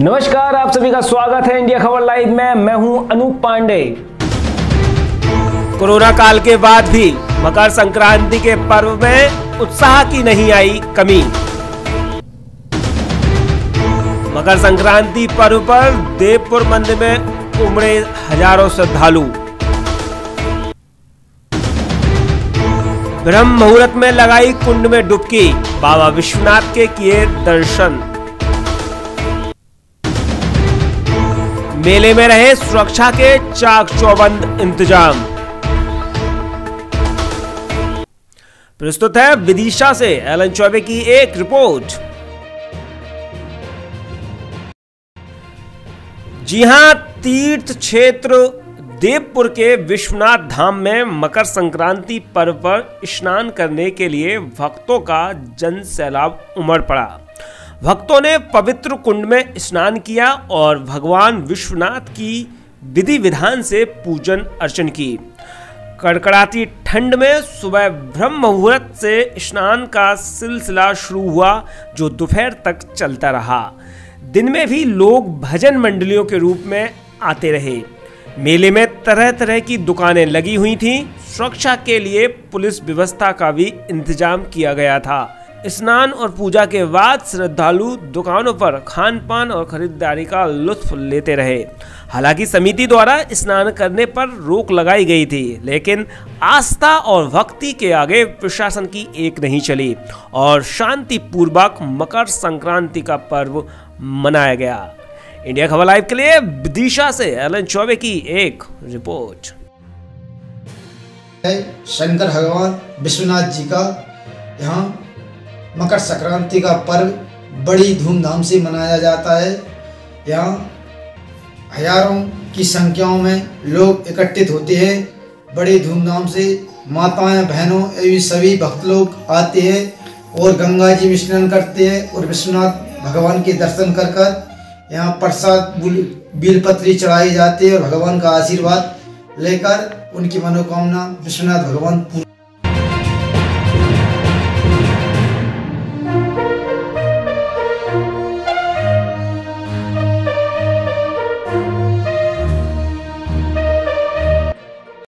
नमस्कार, आप सभी का स्वागत है इंडिया खबर लाइव में। मैं हूं अनूप पांडे। कोरोना काल के बाद भी मकर संक्रांति के पर्व में उत्साह की नहीं आई कमी। मकर संक्रांति पर्व पर देवपुर मंदिर में उमड़े हजारों श्रद्धालु। ब्रह्म मुहूर्त में लगाई कुंड में डुबकी, बाबा विश्वनाथ के किए दर्शन। मेले में रहे सुरक्षा के चाक चौबंद इंतजाम। प्रस्तुत है विदिशा से एलन चौबे की एक रिपोर्ट। जी हां, तीर्थ क्षेत्र देवपुर के विश्वनाथ धाम में मकर संक्रांति पर्व पर स्नान करने के लिए भक्तों का जन सैलाब उमड़ पड़ा। भक्तों ने पवित्र कुंड में स्नान किया और भगवान विश्वनाथ की विधि विधान से पूजन अर्चन की। कड़कड़ाती ठंड में सुबह ब्रह्म मुहूर्त से स्नान का सिलसिला शुरू हुआ, जो दोपहर तक चलता रहा। दिन में भी लोग भजन मंडलियों के रूप में आते रहे। मेले में तरह तरह की दुकानें लगी हुई थीं। सुरक्षा के लिए पुलिस व्यवस्था का भी इंतजाम किया गया था। स्नान और पूजा के बाद श्रद्धालु दुकानों पर खान पान और खरीदारी का लुत्फ लेते रहे। हालांकि समिति द्वारा स्नान करने पर रोक लगाई गई थी, लेकिन आस्था और भक्ति के आगे प्रशासन की एक नहीं चली और शांतिपूर्वक मकर संक्रांति का पर्व मनाया गया। इंडिया खबर लाइव के लिए विदिशा से एलन चौबे की एक रिपोर्ट। शंकर भगवान विश्वनाथ जी का यहाँ मकर संक्रांति का पर्व बड़ी धूमधाम से मनाया जाता है। यहाँ हजारों की संख्याओं में लोग एकत्रित होते हैं। बड़ी धूमधाम से माताएं, बहनों एवं सभी भक्त लोग आते हैं और गंगा जी में स्नान करते हैं और विश्वनाथ भगवान के दर्शन कर कर यहाँ प्रसाद बेलपत्री चढ़ाई जाती है और भगवान का आशीर्वाद लेकर उनकी मनोकामना विश्वनाथ भगवान पूर्ण